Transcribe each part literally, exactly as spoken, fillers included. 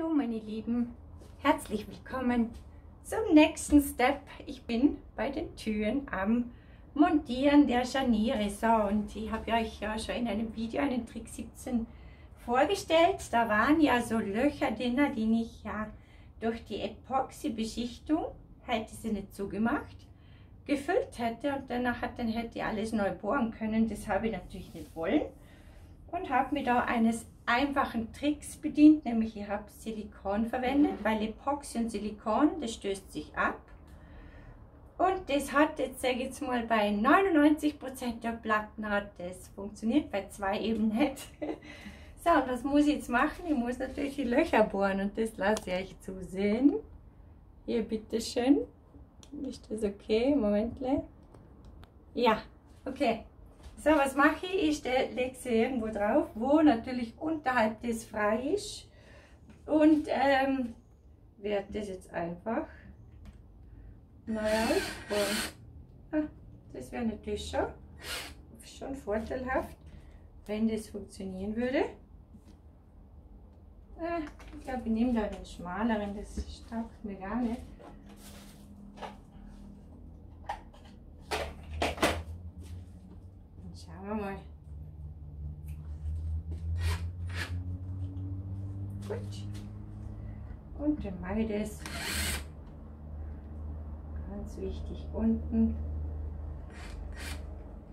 Hallo meine Lieben, herzlich willkommen zum nächsten Step. Ich bin bei den Türen am Montieren der Scharniere. So, und ich habe euch ja schon in einem Video einen Trick siebzehn vorgestellt. Da waren ja so Löcher drin, die ich ja durch die Epoxy-Beschichtung, hätte sie nicht zugemacht, gefüllt hätte und danach hat, dann hätte ich alles neu bohren können. Das habe ich natürlich nicht wollen und habe mir da eines einfachen Tricks bedient, nämlich ich habe Silikon verwendet, weil Epoxy und Silikon, das stößt sich ab. Und das hat jetzt, sage ich jetzt mal, bei neunundneunzig Prozent der Platten hat das funktioniert, bei zwei eben nicht. So, und was muss ich jetzt machen? Ich muss natürlich die Löcher bohren und das lasse ich euch zusehen. Hier, bitteschön. Ist das okay? Momentle. Ja, okay. So, was mache ich? Ich lege sie irgendwo drauf, wo natürlich unterhalb das frei ist. Und ähm, werde das jetzt einfach neu ausbauen. Ah, das wäre natürlich schon, schon vorteilhaft, wenn das funktionieren würde. Ah, ich glaube, ich nehme da den schmaleren, das taugt mir gar nicht. Schauen wir mal. Gut. Und dann mache ich das. Ganz wichtig unten.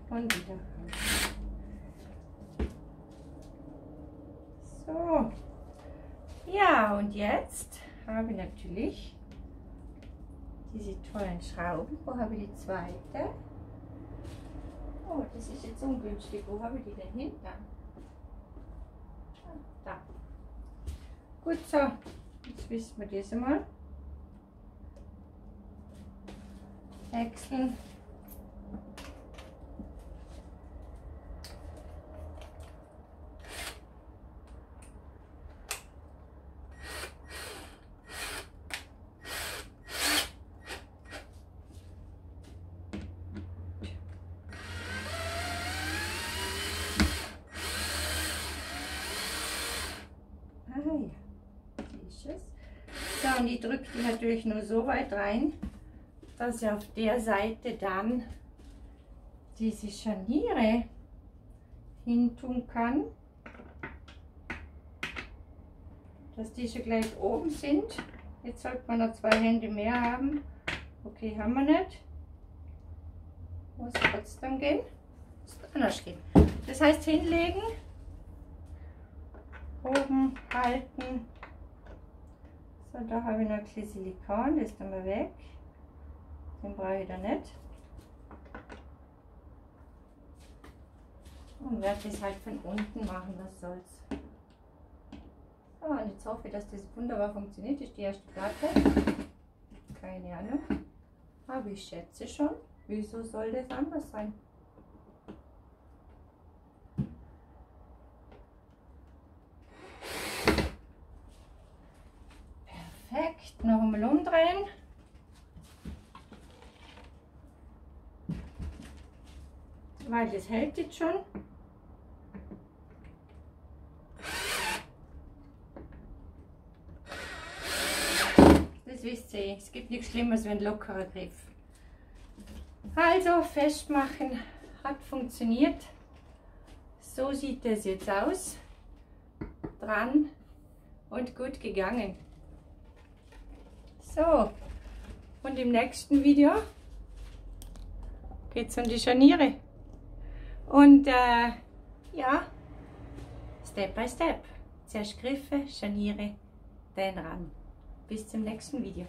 Und wieder raus. So. Ja, und jetzt habe ich natürlich diese tollen Schrauben. Wo habe ich die zweite? Oh, das ist jetzt ungünstig. Wo habe ich die denn hinten? Da. Gut, so. Jetzt wissen wir das einmal. Wechseln. So, und ich drücke die natürlich nur so weit rein, dass ich auf der Seite dann diese Scharniere hin tun kann, dass die schon gleich oben sind. Jetzt sollte man noch zwei Hände mehr haben. Okay, haben wir nicht. Muss trotzdem gehen. Muss anders gehen. Das heißt hinlegen, oben halten. Und da habe ich noch ein bisschen Silikon, das tun wir weg. Den brauche ich da nicht. Und werde das halt von unten machen, was soll's. So, und jetzt hoffe ich, dass das wunderbar funktioniert. Das ist die erste Platte. Keine Ahnung. Aber ich schätze schon. Wieso soll das anders sein? Noch einmal umdrehen. Weil das hält jetzt schon. Das wisst ihr, es gibt nichts Schlimmes wie ein lockerer Griff. Also festmachen hat funktioniert. So sieht es jetzt aus. Dran und gut gegangen. So, und im nächsten Video geht es um die Scharniere. Und äh, ja, Step by Step. Zuerst Griffe, Scharniere, dann ran. Bis zum nächsten Video.